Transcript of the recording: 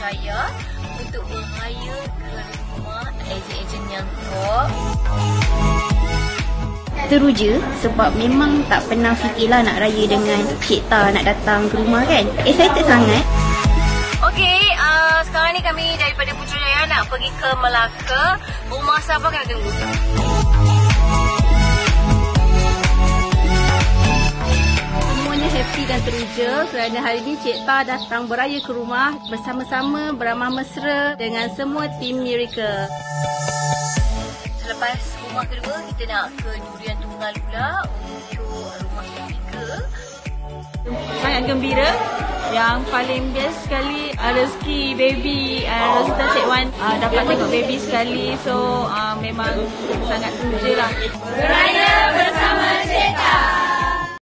Putrajaya untuk berhaya ke rumah ejen-ejen yang tua. Teruja sebab memang tak pernah fikirlah nak raya dengan Cik Pa nak datang ke rumah kan. Excited sangat. Okey, sekarang ni kami daripada Putrajaya nak pergi ke Melaka. Rumah siapa kena tunggu. Happy dan teruja kerana hari ini Cik Pa datang beraya ke rumah bersama-sama beramah mesra dengan semua tim Miracle. Selepas rumah kedua, kita nak ke durian Tunggal pula untuk rumah ketiga. Sangat gembira. Yang paling best sekali rezeki baby Rozita Che Wan dapat tengok baby sekali. So memang sangat teruja lah. Beraya bersama Cik Pa.